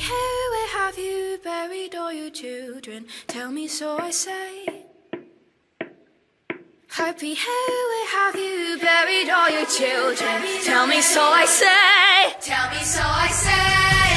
Harpy Hare, where have you buried all your children? Tell me, so I say. Harpy Hare, where have you buried all your children? Tell me, so I say. Tell me, so I say.